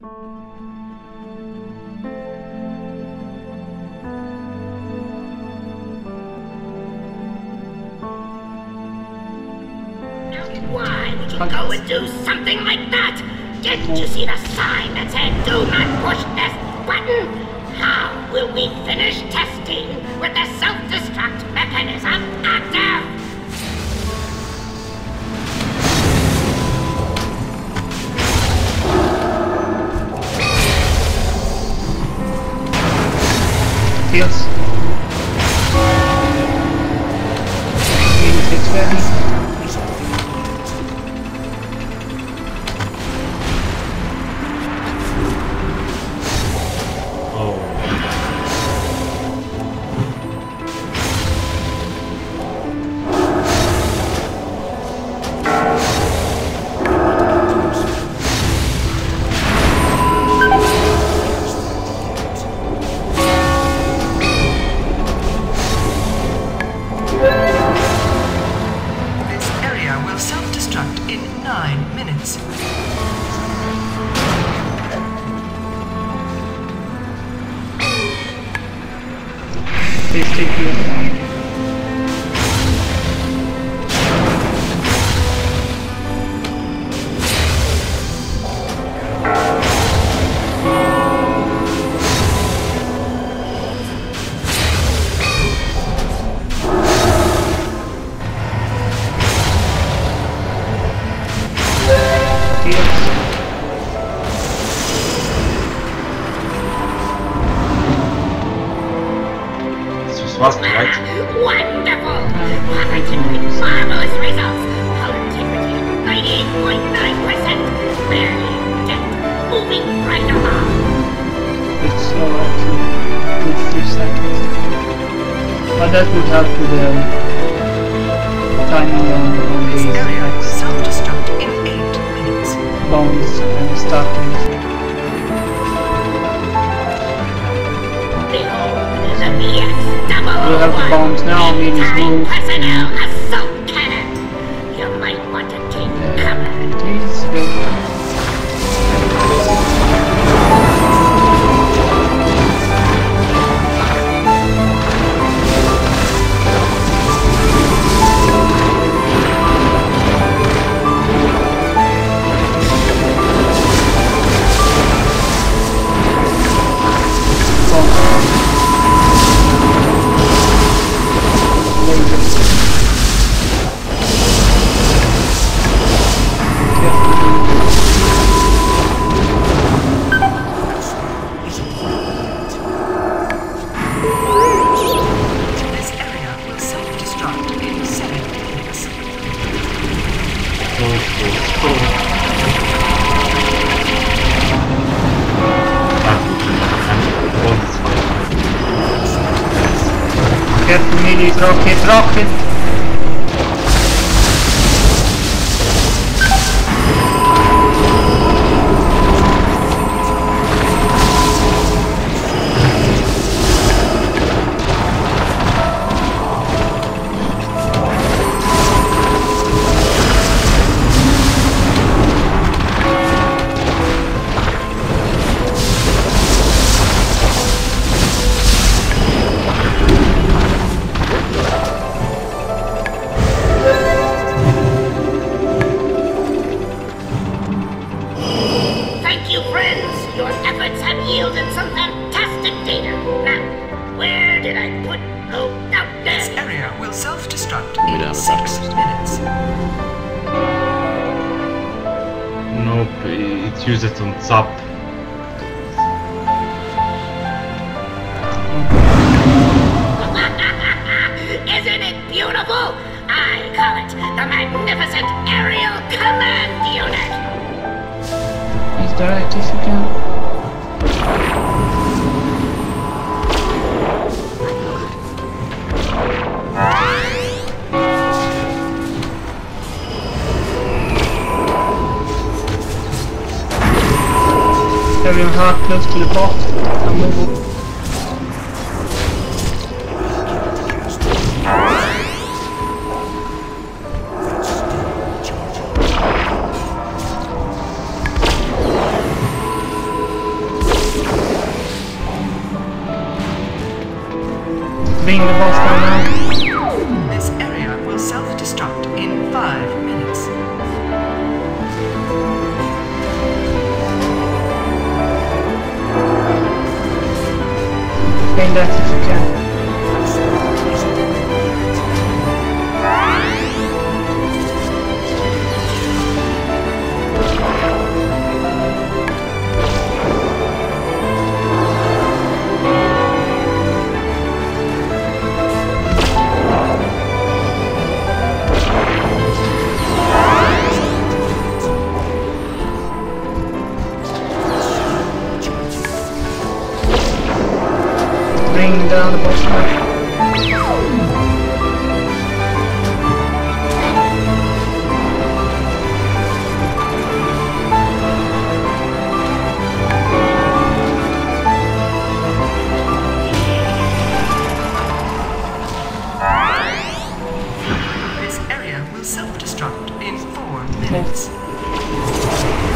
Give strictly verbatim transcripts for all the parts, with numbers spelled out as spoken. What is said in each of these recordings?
Why would you go and do something like that? Didn't you see the sign that said do not push this button? How will we finish testing with the self-destruct mechanism active? Yes. being the boss down now. This area will self-destruct in five minutes. Gain that as you can. Down the boss now. This area will self-destruct in four minutes. Okay.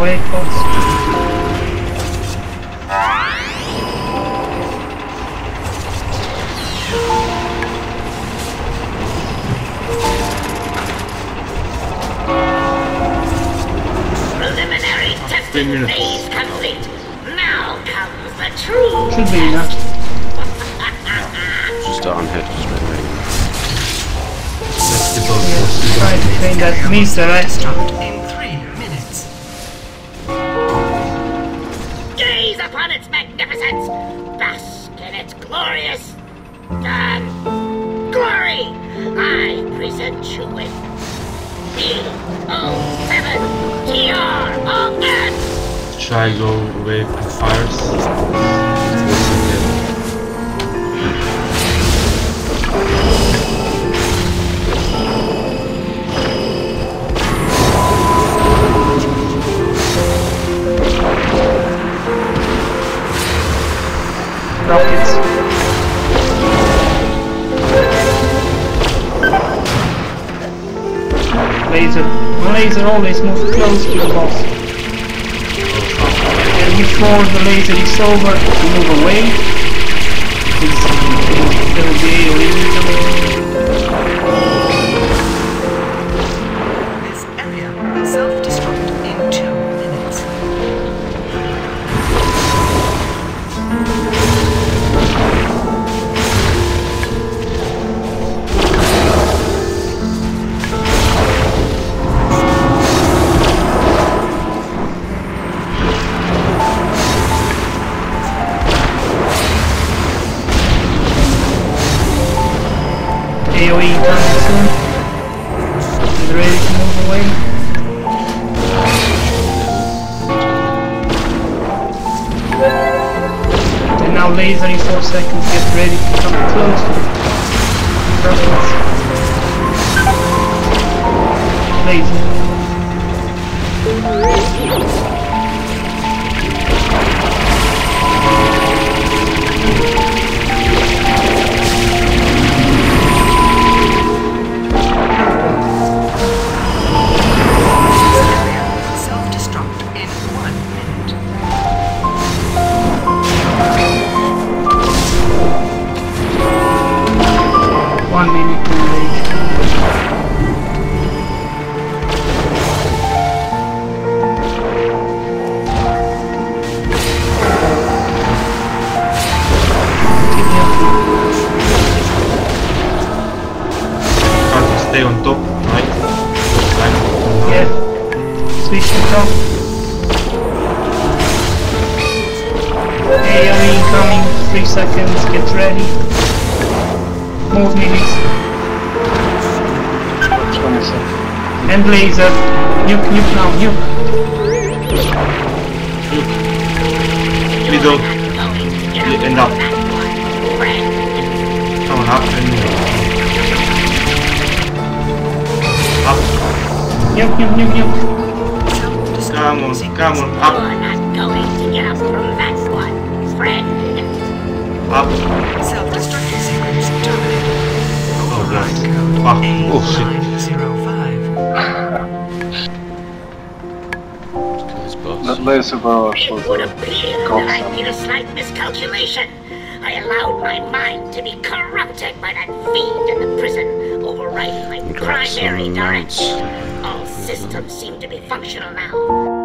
Wait for preliminary testing phase complete. Now comes the true test. Should be enough. Just on hit, just right away. Yes, try to train that meter, right? In three minutes. Gaze upon its magnificence. Bask in its glorious um, glory. I present you with B O seven T R O N. Should I go away from fires? Rockets. Laser. Laser always moves close to the boss. And before the laser is over, move away. It's gonna be illegal. This area will self-destruct in two minutes. A O E coming soon. Is it ready to move away? And now laser in four seconds, get ready to come close to the rockets. Laser. Stay on top, right? Yeah. Switch to top. A O E incoming, three seconds, get ready. Move minutes. And laser. Nuke, nuke now, nuke. Nuke. Middle. And up. Come on, up and up. Yep, yep, yep, yep. Come on, come on, up. You're not going to get up from that one, friend. Up. Self-destructing sequence terminated. Override code A nine zero five. Let's approach. It would appear that I made a slight miscalculation. I allowed my mind to be corrupted by that fiend in the prison, overriding my primary direction. All systems seem to be functional now.